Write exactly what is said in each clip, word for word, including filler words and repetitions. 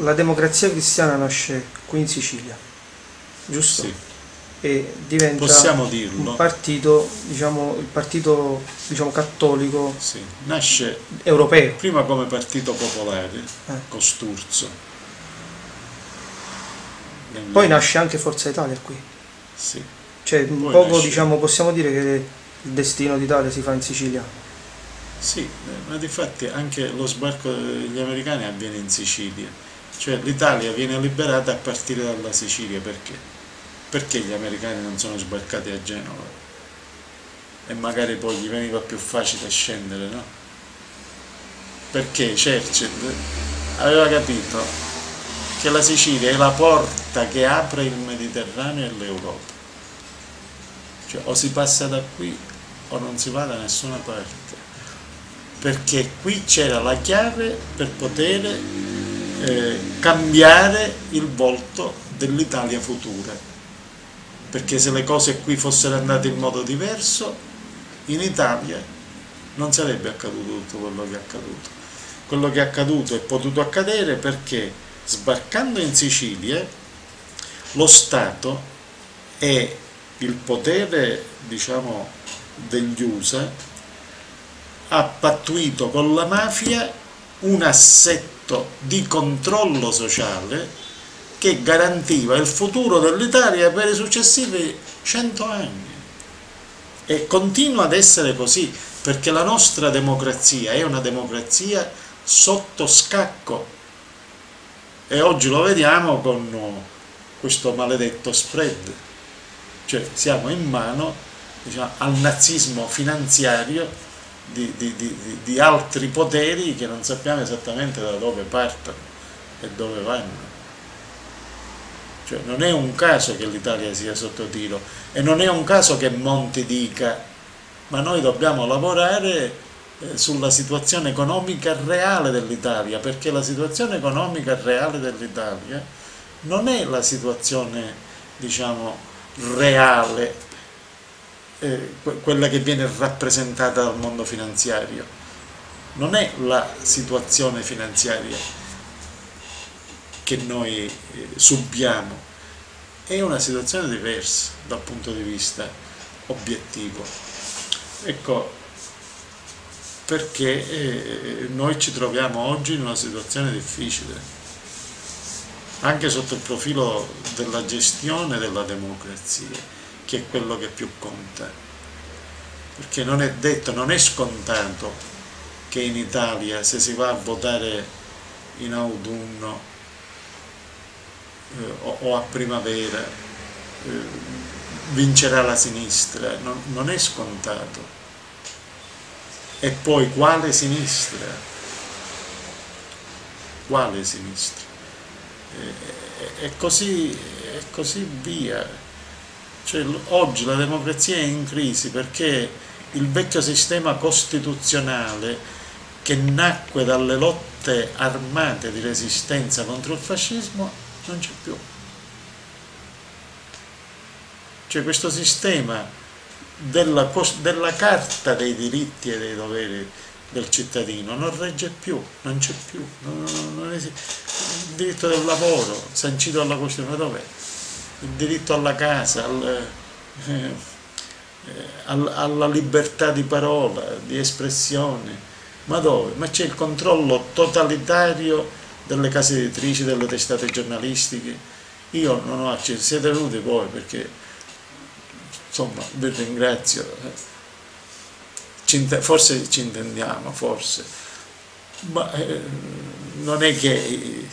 la Democrazia Cristiana nasce qui in Sicilia, giusto? Sì. E diventa Possiamo dirlo. un partito, diciamo, il partito diciamo, cattolico. Sì. Nasce europeo. Prima come partito popolare, eh. Costurzo. Nel... Poi nasce anche Forza Italia qui. Sì. Cioè, un Poi poco nasce... diciamo, possiamo dire che il destino d'Italia si fa in Sicilia. Sì, ma difatti anche lo sbarco degli americani avviene in Sicilia, cioè l'Italia viene liberata a partire dalla Sicilia. Perché? Perché gli americani non sono sbarcati a Genova? E magari poi gli veniva più facile scendere, no? Perché Churchill aveva capito che la Sicilia è la porta che apre il Mediterraneo e l'Europa. Cioè, o si passa da qui o non si va da nessuna parte, perché qui c'era la chiave per poter eh, cambiare il volto dell'Italia futura, perché se le cose qui fossero andate in modo diverso in Italia non sarebbe accaduto tutto quello che è accaduto. Quello che è accaduto è potuto accadere perché sbarcando in Sicilia lo Stato e il potere, diciamo, degli U S A ha pattuito con la mafia un assetto di controllo sociale che garantiva il futuro dell'Italia per i successivi cento anni, e continua ad essere così, perché la nostra democrazia è una democrazia sotto scacco, e oggi lo vediamo con questo maledetto spread, cioè siamo in mano, diciamo, al nazismo finanziario Di, di, di, di altri poteri che non sappiamo esattamente da dove partono e dove vanno. Cioè, non è un caso che l'Italia sia sotto tiro, e non è un caso che Monti dica ma noi dobbiamo lavorare eh, sulla situazione economica reale dell'Italia, perché la situazione economica reale dell'Italia non è la situazione, diciamo, reale, Eh, quella che viene rappresentata dal mondo finanziario. Non è la situazione finanziaria che noi eh, subiamo, è una situazione diversa dal punto di vista obiettivo. Ecco perché eh, noi ci troviamo oggi in una situazione difficile, anche sotto il profilo della gestione della democrazia, che è quello che più conta, perché non è detto, non è scontato che in Italia se si va a votare in autunno eh, o, o a primavera eh, vincerà la sinistra, non, non è scontato. E poi quale sinistra? Quale sinistra? E, e, e, così, e così via. Cioè, oggi la democrazia è in crisi perché il vecchio sistema costituzionale, che nacque dalle lotte armate di resistenza contro il fascismo, non c'è più. Cioè, questo sistema della, della carta dei diritti e dei doveri del cittadino non regge più, non c'è più. Non, non, non esiste. Il diritto del lavoro, sancito dalla Costituzione, dov'è? Il diritto alla casa, al, eh, all, alla libertà di parola, di espressione, ma dove? Ma c'è il controllo totalitario delle case editrici, delle testate giornalistiche. Io non ho accesso, siete venuti voi perché, insomma, vi ringrazio, ci, forse ci intendiamo, forse, ma eh, non è che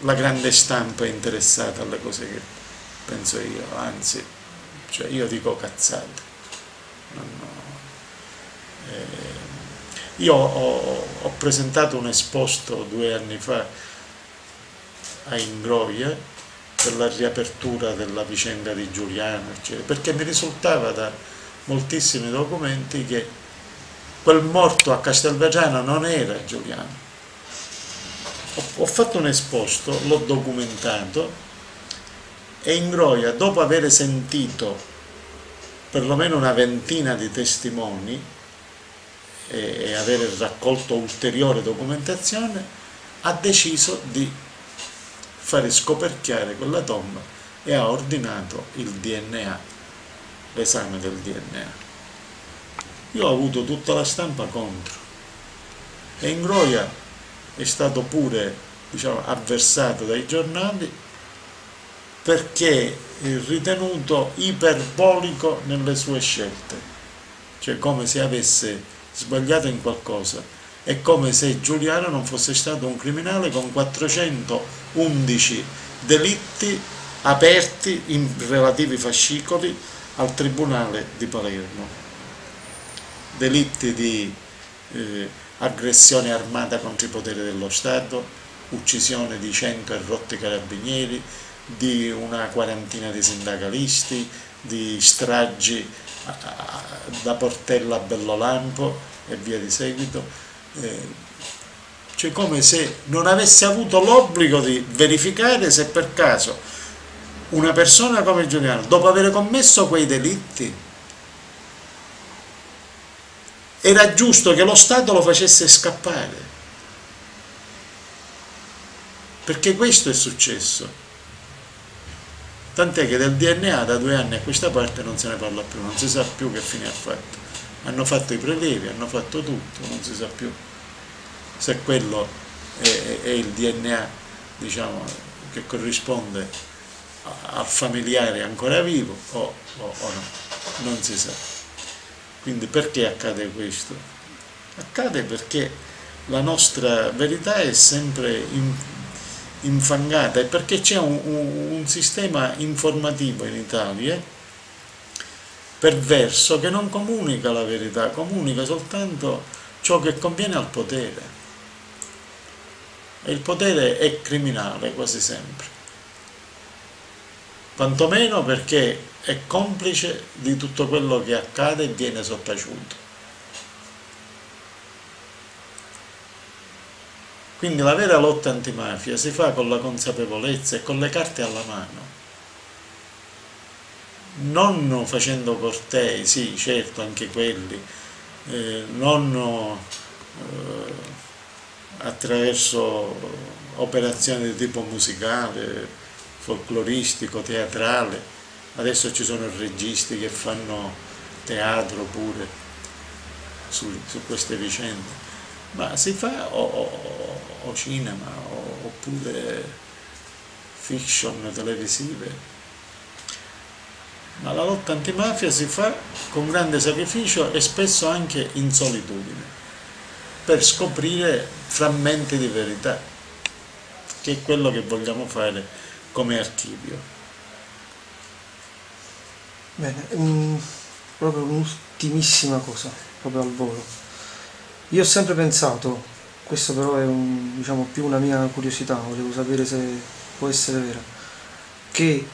la grande stampa è interessata alle cose che penso io, anzi, cioè io dico cazzate. No, no. Eh, io ho, ho presentato un esposto due anni fa a Ingroia per la riapertura della vicenda di Giuliano, cioè, perché mi risultava da moltissimi documenti che quel morto a Castelvagiano non era Giuliano. Ho fatto un esposto, l'ho documentato, e Ingroia, dopo aver sentito perlomeno una ventina di testimoni e, e aver raccolto ulteriore documentazione, ha deciso di fare scoperchiare quella tomba e ha ordinato il D N A, l'esame del D N A. Io ho avuto tutta la stampa contro e Ingroia è stato pure, diciamo, avversato dai giornali perché è ritenuto iperbolico nelle sue scelte, cioè come se avesse sbagliato in qualcosa. È come se Giuliano non fosse stato un criminale con quattrocentoundici delitti aperti in relativi fascicoli al tribunale di Palermo, delitti di eh, aggressione armata contro i poteri dello Stato, uccisione di cento e rotti carabinieri, di una quarantina di sindacalisti, di stragi da Portella a Bellolampo e via di seguito. Cioè come se non avesse avuto l'obbligo di verificare se per caso una persona come Giuliano, dopo aver commesso quei delitti, era giusto che lo Stato lo facesse scappare, perché questo è successo. Tant'è che del D N A da due anni a questa parte non se ne parla più, non si sa più che fine ha fatto. Hanno fatto i prelievi, hanno fatto tutto, non si sa più se quello è, è il D N A, diciamo, che corrisponde al familiare ancora vivo o, o, o no, non si sa. Quindi perché accade questo? Accade perché la nostra verità è sempre in, infangata, e perché c'è un, un, un sistema informativo in Italia perverso che non comunica la verità, comunica soltanto ciò che conviene al potere, e il potere è criminale quasi sempre, quantomeno perché è complice di tutto quello che accade e viene sottaciuto. Quindi la vera lotta antimafia si fa con la consapevolezza e con le carte alla mano, non facendo cortei, sì, certo, anche quelli, eh, non eh, attraverso operazioni di tipo musicale, folcloristico, teatrale. Adesso ci sono registi che fanno teatro pure su, su queste vicende, ma si fa o, o, o cinema o, oppure fiction televisive. Ma la lotta antimafia si fa con grande sacrificio e spesso anche in solitudine, per scoprire frammenti di verità, che è quello che vogliamo fare come archivio. Bene, mh, proprio un'ultimissima cosa, proprio al volo. Io ho sempre pensato, questo però è un, diciamo, più una mia curiosità, volevo sapere se può essere vera, che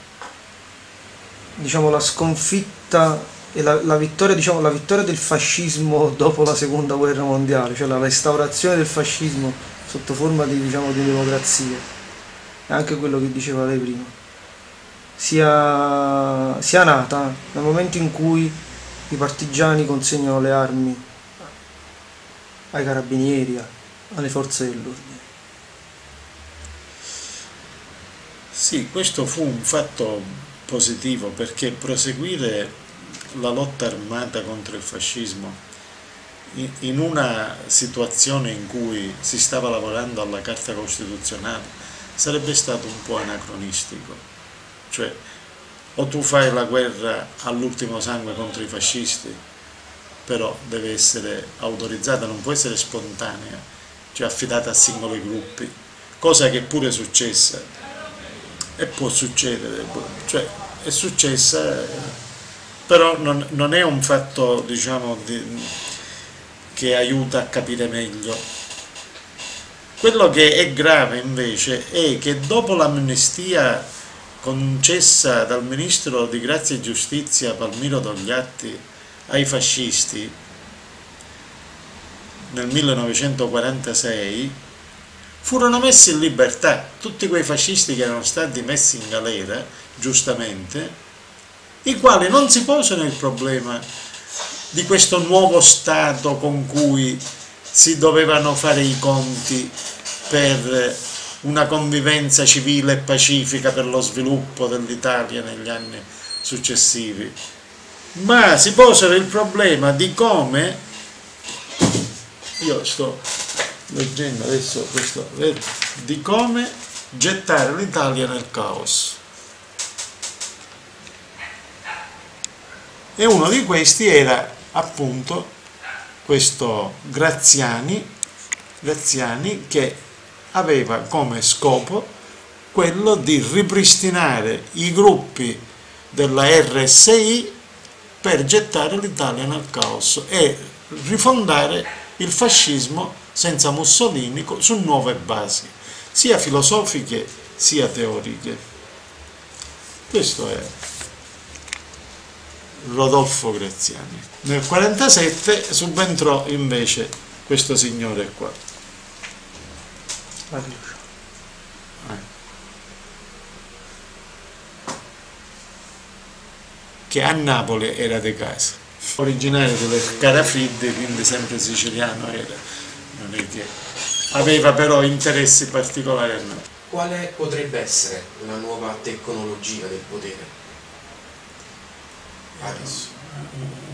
diciamo, la sconfitta e la, la, vittoria, diciamo, la vittoria del fascismo dopo la seconda guerra mondiale, cioè la restaurazione del fascismo sotto forma di, diciamo, di democrazia, è anche quello che diceva lei prima, sia, sia nata nel momento in cui i partigiani consegnano le armi ai carabinieri, alle forze dell'ordine. Sì, questo fu un fatto positivo, perché proseguire la lotta armata contro il fascismo in una situazione in cui si stava lavorando alla Carta Costituzionale sarebbe stato un po' anacronistico. Cioè, o tu fai la guerra all'ultimo sangue contro i fascisti, però deve essere autorizzata, non può essere spontanea, cioè affidata a singoli gruppi, cosa che pure è successa e può succedere, cioè è successa, però non, non è un fatto, diciamo, di, che aiuta a capire meglio. Quello che è grave invece è che dopo l'amnistia concessa dal ministro di Grazia e Giustizia Palmiro Togliatti ai fascisti nel millenovecentoquarantasei, furono messi in libertà tutti quei fascisti che erano stati messi in galera, giustamente, i quali non si posano il problema di questo nuovo Stato con cui si dovevano fare i conti per una convivenza civile e pacifica per lo sviluppo dell'Italia negli anni successivi, ma si posero il problema di come, io sto leggendo adesso questo, di come gettare l'Italia nel caos. E uno di questi era appunto questo Graziani, Graziani che aveva come scopo quello di ripristinare i gruppi della R S I per gettare l'Italia nel caos e rifondare il fascismo senza Mussolini su nuove basi, sia filosofiche sia teoriche. Questo è Rodolfo Graziani. Nel millenovecentoquarantasette subentrò invece questo signore qua, eh. che a Napoli era di casa, originario delle Carafdi, quindi sempre siciliano era, non è che aveva però interessi particolari a Napoli. Quale potrebbe essere la nuova tecnologia del potere?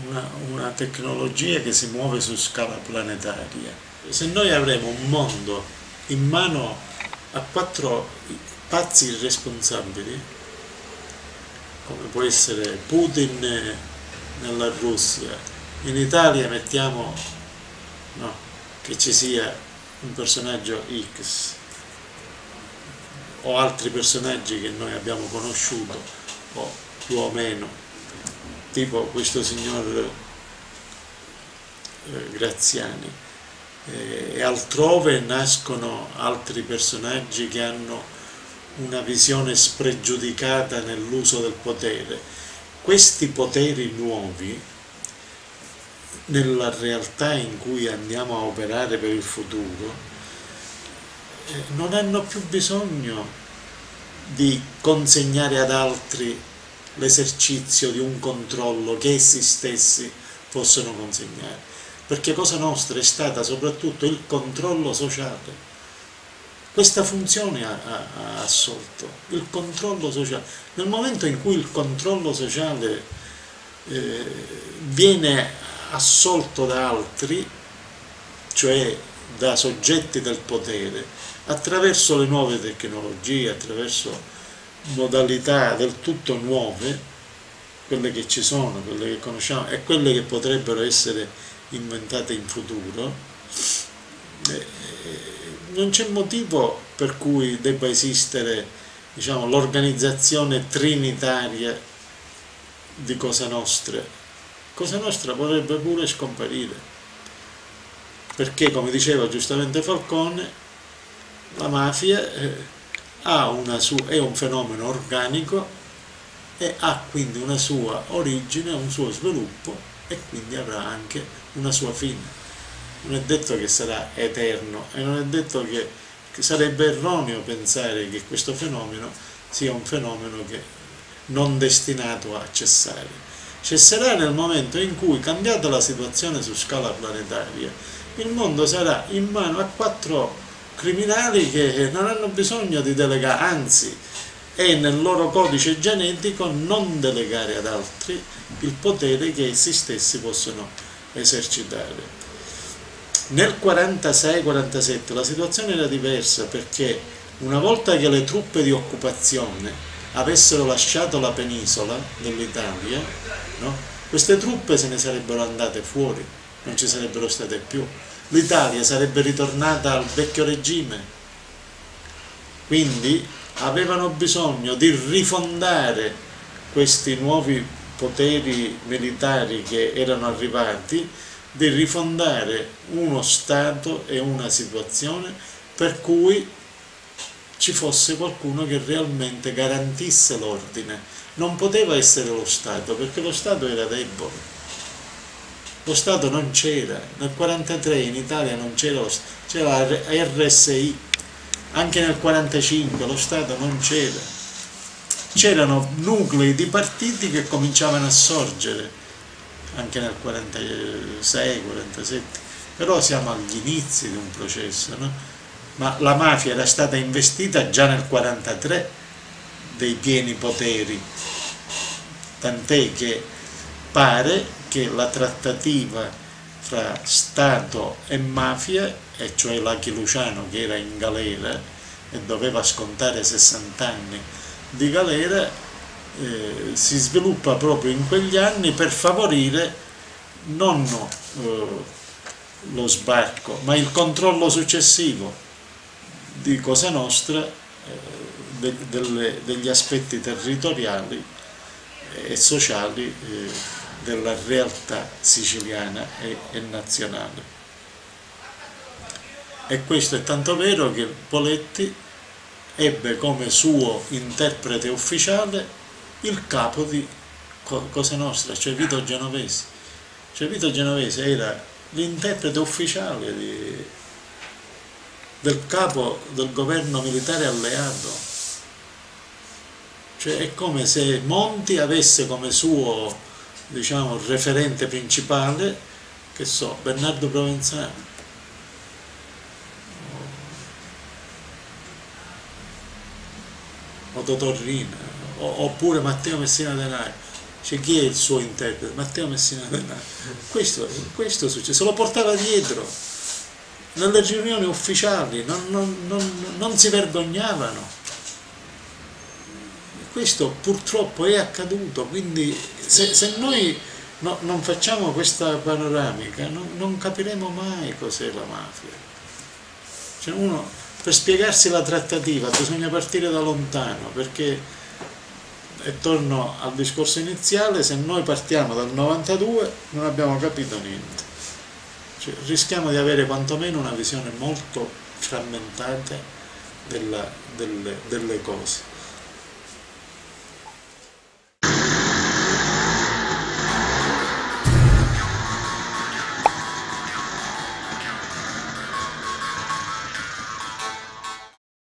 Una, una tecnologia che si muove su scala planetaria. Se noi avremo un mondo in mano a quattro pazzi irresponsabili, come può essere Putin nella Russia, in Italia mettiamo no, che ci sia un personaggio X o altri personaggi che noi abbiamo conosciuto o più o meno, tipo questo signor eh, Graziani, eh, e altrove nascono altri personaggi che hanno una visione spregiudicata nell'uso del potere. Questi poteri nuovi, nella realtà in cui andiamo a operare per il futuro, eh, non hanno più bisogno di consegnare ad altri l'esercizio di un controllo che essi stessi possono consegnare, perché Cosa Nostra è stata soprattutto il controllo sociale. Questa funzione ha, ha, ha assolto il controllo sociale. Nel momento in cui il controllo sociale eh, viene assolto da altri, cioè da soggetti del potere, attraverso le nuove tecnologie, attraverso modalità del tutto nuove, quelle che ci sono, quelle che conosciamo e quelle che potrebbero essere inventate in futuro, eh, non c'è motivo per cui debba esistere, diciamo, l'organizzazione trinitaria di Cosa Nostra. Cosa Nostra potrebbe pure scomparire, perché, come diceva giustamente Falcone, la mafia eh, Ha una sua, è un fenomeno organico e ha quindi una sua origine, un suo sviluppo e quindi avrà anche una sua fine. Non è detto che sarà eterno e non è detto che, che sarebbe erroneo pensare che questo fenomeno sia un fenomeno che non destinato a cessare. Cesserà nel momento in cui, cambiata la situazione su scala planetaria, il mondo sarà in mano a quattro criminali che non hanno bisogno di delegare, anzi è nel loro codice genetico non delegare ad altri il potere che essi stessi possono esercitare. Nel quarantasei quarantasette la situazione era diversa, perché una volta che le truppe di occupazione avessero lasciato la penisola dell'Italia, no, queste truppe se ne sarebbero andate fuori, non ci sarebbero state più. L'Italia sarebbe ritornata al vecchio regime, quindi avevano bisogno di rifondare questi nuovi poteri militari che erano arrivati, di rifondare uno Stato e una situazione per cui ci fosse qualcuno che realmente garantisse l'ordine. Non poteva essere lo Stato, perché lo Stato era debole. Lo Stato non c'era, nel quarantatré in Italia non c'era lo Stato, c'era la R S I, anche nel quarantacinque lo Stato non c'era, c'erano nuclei di partiti che cominciavano a sorgere, anche nel quarantasei quarantasette, però siamo agli inizi di un processo, no? ma la mafia era stata investita già nel millenovecentoquarantatré dei pieni poteri, tant'è che pare che la trattativa fra Stato e mafia, e cioè Lucky Luciano che era in galera e doveva scontare sessanta anni di galera, eh, si sviluppa proprio in quegli anni per favorire non eh, lo sbarco, ma il controllo successivo di Cosa Nostra, eh, de, delle, degli aspetti territoriali e sociali eh, della realtà siciliana e, e nazionale. E questo è tanto vero che Poletti ebbe come suo interprete ufficiale il capo di Cosa Nostra, cioè Vito Genovese. Cioè Vito Genovese era l'interprete ufficiale di, del capo del governo militare alleato. Cioè è come se Monti avesse come suo, diciamo, referente principale, che so, Bernardo Provenzano. O Totò Rina, oppure Matteo Messina Denaro. Cioè, chi è il suo interprete? Matteo Messina Denaro. Questo, questo succede, se lo portava dietro nelle riunioni ufficiali, non, non, non, non si vergognavano. Questo purtroppo è accaduto, quindi se, se noi no, non facciamo questa panoramica no, non capiremo mai cos'è la mafia. Cioè uno, per spiegarsi la trattativa bisogna partire da lontano, perché, e torno al discorso iniziale, se noi partiamo dal novantadue non abbiamo capito niente, cioè, rischiamo di avere quantomeno una visione molto frammentata della, delle, delle cose.